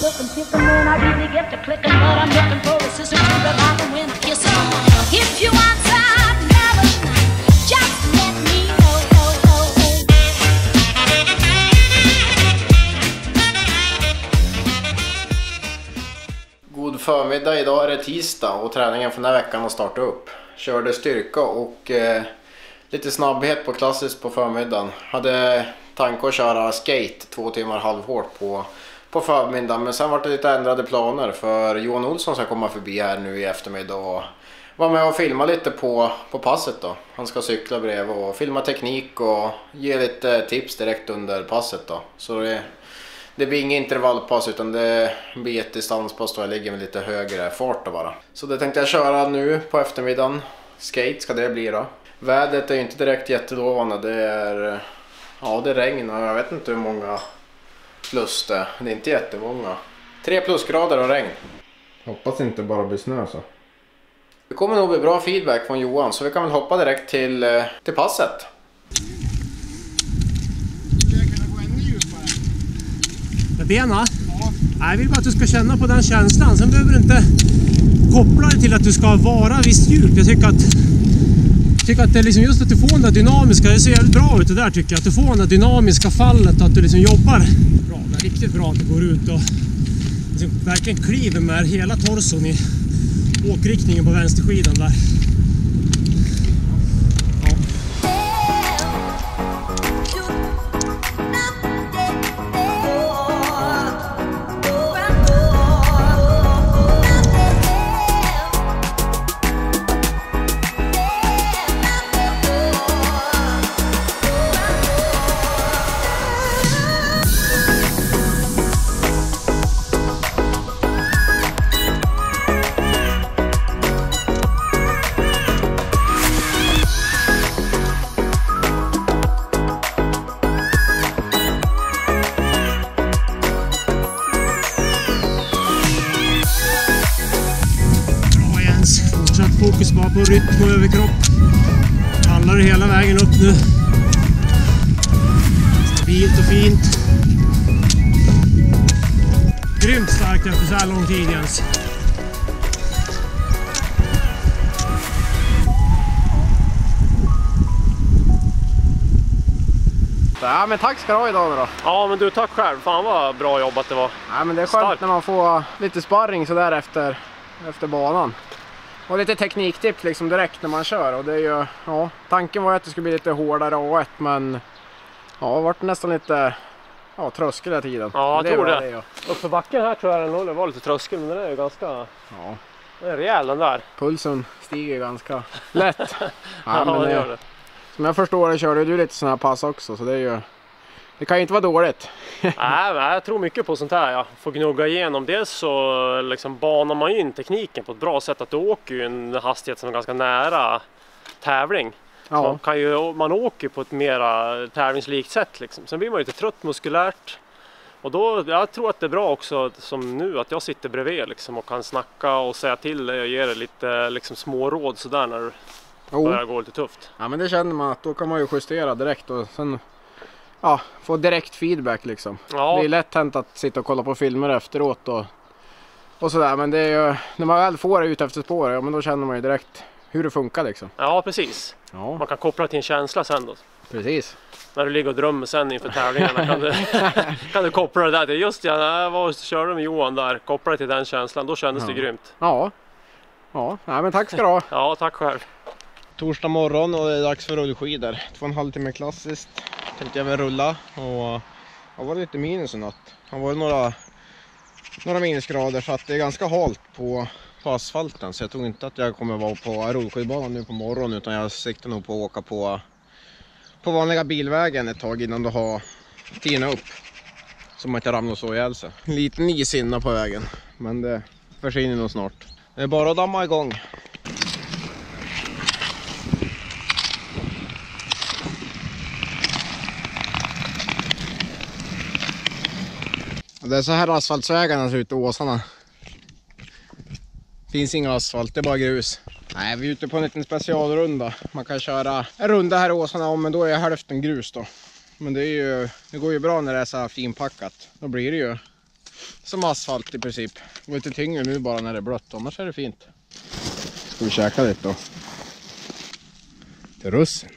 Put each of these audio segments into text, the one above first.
Kickin', man, I really get to clickin', but I'm looking for a sister to rely on when I kiss her. If you want some never, just let me know. God förmiddag, idag är det tisdag och träningen för den här veckan har startat upp. Körde styrka och lite snabbhet på klassiskt på förmiddagen. Hade tanke att köra skate 2 timmar halvhårt på förmiddagen, men sen var det lite ändrade planer för Johan Olsson ska komma förbi här nu i eftermiddag och vara med och filma lite på passet då. Han ska cykla bredvid och filma teknik och ge lite tips direkt under passet då. Så det blir inget intervallpass utan det blir ett distanspass då jag ligger med lite högre fart då bara. Så det tänkte jag köra nu på eftermiddagen. Skate ska det bli då. Vädret är ju inte direkt jättelovande, det är regn och jag vet inte hur många plus det är inte jättemånga. 3 plusgrader och regn. Hoppas inte bara blir snö så. Det kommer nog bli bra feedback från Johan så vi kan väl hoppa direkt till passet. Med benen? Ja. Jag vill bara att du ska känna på den känslan. Sen behöver du inte koppla det till att du ska vara visst djup. Jag tycker att det är liksom just att du får den där dynamiska, det ser jävligt bra ut det där tycker jag. Att du får den där dynamiska fallet och att du liksom jobbar bra. Det är riktigt bra att du går ut och liksom verkligen kliver med hela torson i åkriktningen på vänsterskidan där. Fokus bara på rytm och överkropp. Pallar du hela vägen upp nu. Stabilt och fint. Grymt starkt efter så här lång tid ens. Ja, men tack ska du ha idag då. Ja men du, tack själv. Fan vad bra jobbat det var. Ja men det är skönt starkt när man får lite sparring så där efter banan. Och lite tekniktips liksom direkt när man kör och det är ju, ja, tanken var att det skulle bli lite hårdare A1 men ja, det vart nästan lite tröskel hela tiden. Ja, jag tror det. Upp på backen här tror jag den var lite tröskel men den är ju ganska, ja, den är rejäl den där. Pulsen stiger ju ganska lätt. Ja, men det gör det. Som jag förstår det körde du lite sådana här pass också så det är ju, det kan ju inte vara dåligt. Nej, jag tror mycket på sånt här. Jag får gnugga igenom det så liksom banar man ju in tekniken på ett bra sätt. Att du åker ju en hastighet som är ganska nära tävling. Ja. Man åker på ett mera tävlingslikt sätt. Liksom. Sen blir man ju inte trött muskulärt. Och då, jag tror att det är bra också som nu att jag sitter bredvid liksom, och kan snacka och säga till dig och ge dig lite liksom, små råd sådär när du börjar gå lite tufft. Ja, men det känner man att då kan man ju justera direkt och sen... Ja, få direkt feedback liksom. Ja. Det är lätt hänt att sitta och kolla på filmer efteråt och sådär. Men det är ju, när man väl får det ut efter spår, ja, men då känner man ju direkt hur det funkar liksom. Ja, precis. Ja. Man kan koppla till en känsla sen då. Precis. När du ligger och drömmer sen inför tävlingarna kan du koppla det där. Det är just det, jag var och körde med Johan där. Koppla det till den känslan, då kändes det grymt. Ja, nej, men tack ska du ha. Ja, tack själv. Torsdag morgon och det är dags för rullskidor. 2,5 timmar klassiskt. Tänkte jag väl rulla och det var lite minus i natt. Det var några minusgrader så att det är ganska halt på asfalten. Så jag tror inte att jag kommer vara på rullskidbanan nu på morgonen utan jag siktar nog på att åka på vanliga bilvägen ett tag innan du har tinat upp. Så man inte ramlar så ihjäl sig. Lite nisinna på vägen men det försvinner nog snart. Det är bara att damma igång. Det är så här asfaltvägarna ser ut i Åsarna. Finns inga asfalt, det är bara grus. Nej, vi är ute på en liten specialrunda. Man kan köra en runda här i Åsarna om, men då är hälften grus då. Men det går ju bra när det är så här finpackat. Då blir det ju som asfalt i princip. Går lite tyngre nu bara när det är blött, annars är det fint. Ska vi käka lite då? Till russin.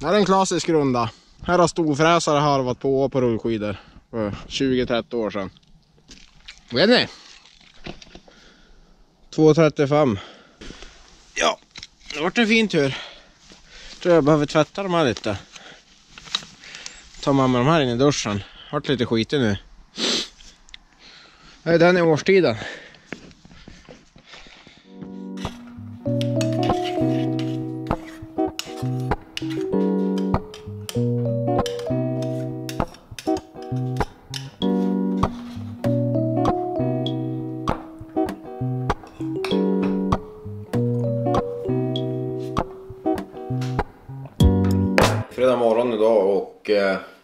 Det här är en klassisk runda. Här har storfräsare harvat på rullskidor för 20-30 år sedan. Vet ni? 2,35. Ja, det har varit en fin tur. Tror jag behöver tvätta de här lite. Ta med de här in i duschen. Har varit lite skit nu. Nej, den är årstiden. Fredag morgon idag och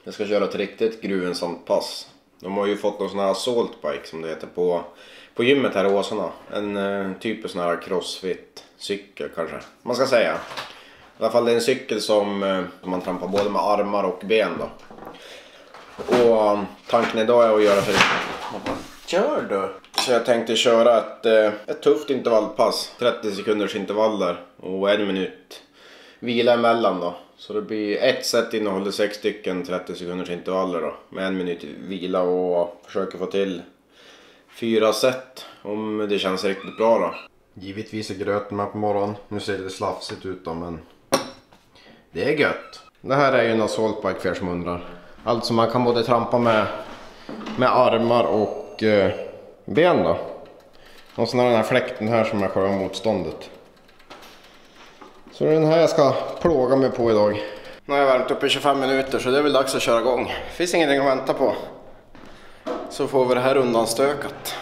jag ska köra ett riktigt gruvensamt pass. De har ju fått någon sån här assault bike som det heter på gymmet här i Åsarna. En typ av sån här crossfit cykel kanske man ska säga. I alla fall det är en cykel som man trampar både med armar och ben då. Och tanken idag är att göra för kör du! Så jag tänkte köra ett tufft intervallpass. 30 sekunders intervaller och en minut vila emellan då. Så det blir ett set innehåller 6 stycken 30 sekunders intervaller då. Med en minut vila och försöker få till 4 set om det känns riktigt bra då. Givetvis är gröten med på morgonen. Nu ser det slafsigt ut då, men det är gött. Det här är ju en assaultbike för er som undrar. Alltså man kan både trampa med armar och ben då. Och sen har den här fläkten här som är själva motståndet. Så det är den här jag ska plåga mig på idag. Nu har jag värmt upp i 25 minuter så det är väl dags att köra igång. Finns ingenting att vänta på. Så får vi det här undanstökat.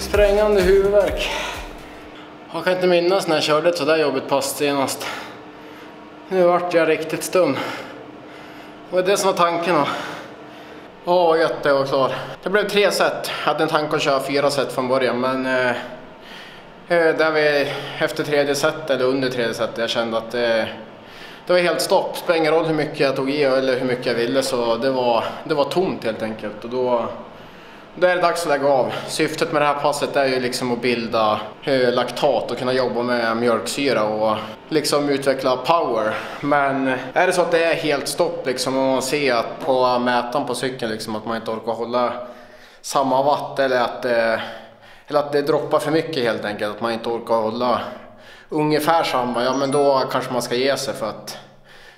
Sprängande huvudvärk. Jag kan inte minnas när jag körde ett sådär jobbigt pass senast. Nu vart jag riktigt stum. Och det som var tanken då. Åh, gött jag var klar. Det blev 3 set. Jag hade en tanke att köra 4 set från början. Men där vi efter 3:e set eller under 3:e set jag kände att det var helt stopp. Spelade ingen roll hur mycket jag tog i eller hur mycket jag ville. Så det var tomt helt enkelt. Och då är det dags att lägga av. Syftet med det här passet är ju liksom att bilda laktat och kunna jobba med mjölksyra och liksom utveckla power. Men är det så att det är helt stopp liksom och man ser att på mätan på cykeln liksom att man inte orkar hålla samma watt eller att det droppar för mycket helt enkelt. Att man inte orkar hålla ungefär samma, ja men då kanske man ska ge sig för att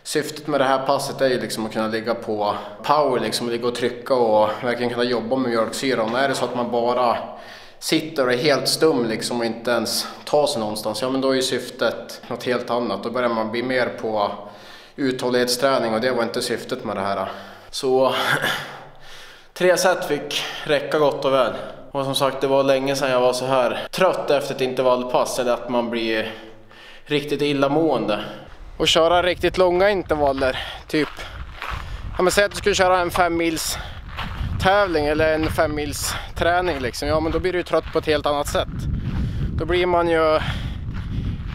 syftet med det här passet är ju liksom att kunna ligga på power liksom, ligga och trycka och verkligen kunna jobba med mjölksyra. Och är det så att man bara sitter och är helt stum liksom och inte ens tar sig någonstans, ja men då är ju syftet något helt annat. Då börjar man bli mer på uthållighetsträning och det var inte syftet med det här. Så 3 set fick räcka gott och väl. Och som sagt, det var länge sedan jag var så här trött efter ett intervallpass eller att man blir riktigt illamående. Och köra riktigt långa intervaller, typ. Ja, men säg att du skulle köra en 5-mils tävling eller en 5-mils träning liksom. Ja men då blir du trött på ett helt annat sätt. Då blir man ju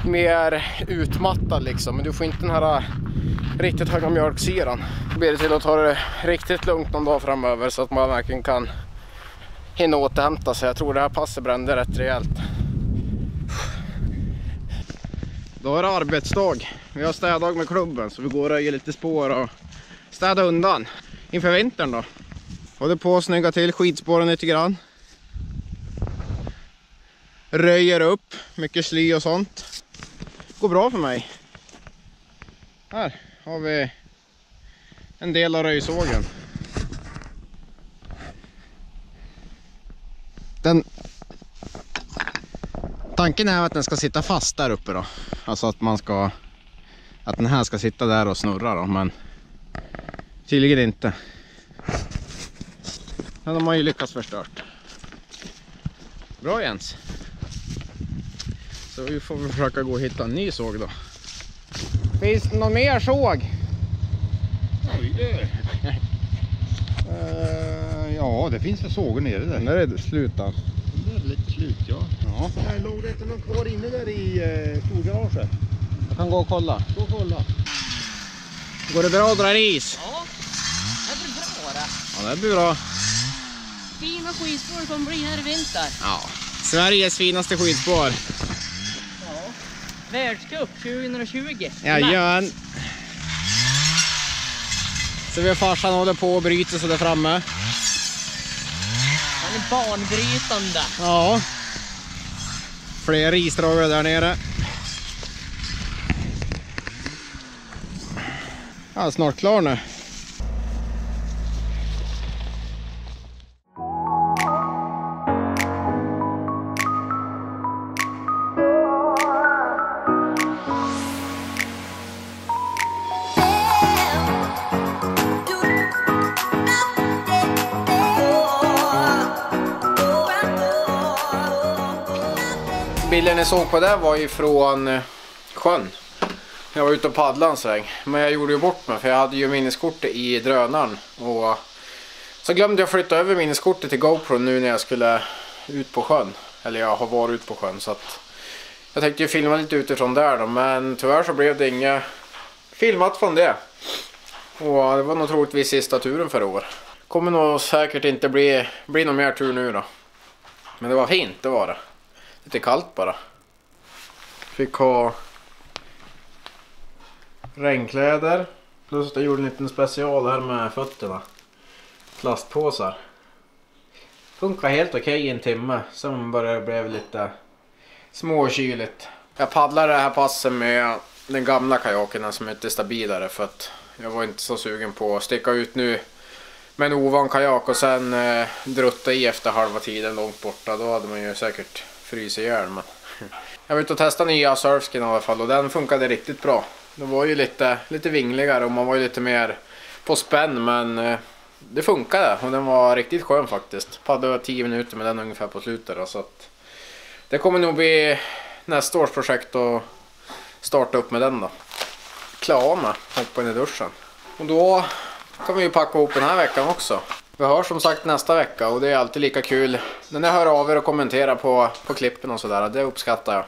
mer utmattad liksom. Men du får inte den här riktigt höga mjölksyran. Då blir det till att ta det riktigt lugnt någon dag framöver så att man verkligen kan hinna återhämta sig. Jag tror det här passet brände rätt rejält. Då är det arbetsdag. Vi har städdag med klubben så vi går och ger lite spår och städa undan inför vintern då. Håller på att snygga till skidspåren lite grann. Röjer upp mycket sly och sånt. Går bra för mig. Här har vi en del av röjsågen. Tanken är att den ska sitta fast där uppe då. Alltså att man ska, att den här ska sitta där och snurra då, men tydligen inte. Men de har ju lyckats förstört. Bra Jens. Så vi får försöka gå och hitta en ny såg då. Finns det någon mer såg? Oj, det. Ja, det finns en såg nere där. När är det slutan? Det är lite slut, ja. Ja. Nej, låg det inte någon kvar inne där i storgaraget? Jag kan gå och kolla. Gå och kolla. Går det bra att dra is? Ja, det blir bra det. Ja, det blir bra. Fina skidspår som blir här i vinter. Ja, Sveriges finaste skidspår. Ja, världscup 2020. Jajamän. Så vi har farsan håller på och bryter så där framme. Han är barnbrytande. Ja. Fler isdragare där nere. Ja, snart klar nu. Bilden ni såg på där var ju från sjön. Jag var ute och paddlade en sväng. Men jag gjorde ju bort mig för jag hade ju minneskortet i drönaren. Och så glömde jag flytta över minneskortet till GoPro nu när jag skulle ut på sjön. Eller jag har varit ut på sjön, så att jag tänkte ju filma lite utifrån där då. Men tyvärr så blev det inget filmat från det. Och det var nog troligtvis sista turen för år. Kommer nog säkert inte bli någon mer tur nu då. Men det var fint, det var det. Lite kallt bara. Fick ha regnkläder. Plus att jag gjorde en liten special här med fötterna. Plastpåsar. Funkar helt okej i en timme. Sen började det bli lite småkyligt. Jag paddlade det här passen med den gamla kajaken som är lite stabilare. För att jag var inte så sugen på att sticka ut nu med en ovan kajak. Och sen drutta i efter halva tiden långt borta. Då hade man ju säkert fryser ihjäl, men jag var ute och testade nya surfskin i alla fall och den funkade riktigt bra. Det var ju lite vingligare och man var ju lite mer på spänn, men det funkade och den var riktigt skön faktiskt. Paddade 10 minuter med den ungefär på slutet då, så att det kommer nog bli nästa års projekt att starta upp med den då. Klara med, hoppa in i duschen. Och då kan vi ju packa ihop den här veckan också. Vi hörs som sagt nästa vecka och det är alltid lika kul när ni hör av er och kommenterar på klippen och sådär. Det uppskattar jag.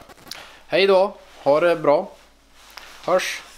Hej då, ha det bra. Hörs.